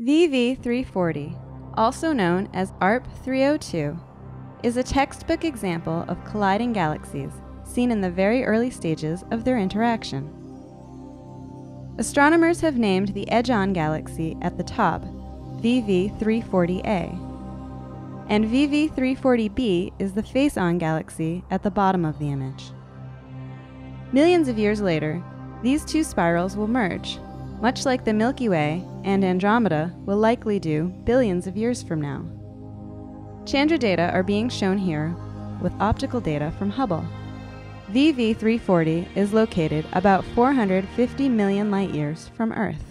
VV 340, also known as Arp 302, is a textbook example of colliding galaxies seen in the very early stages of their interaction. Astronomers have named the edge-on galaxy at the top VV 340A, and VV 340B is the face-on galaxy at the bottom of the image. Millions of years later, these two spirals will merge, much like the Milky Way and Andromeda will likely do billions of years from now. Chandra data are being shown here with optical data from Hubble. VV 340 is located about 450 million light-years from Earth.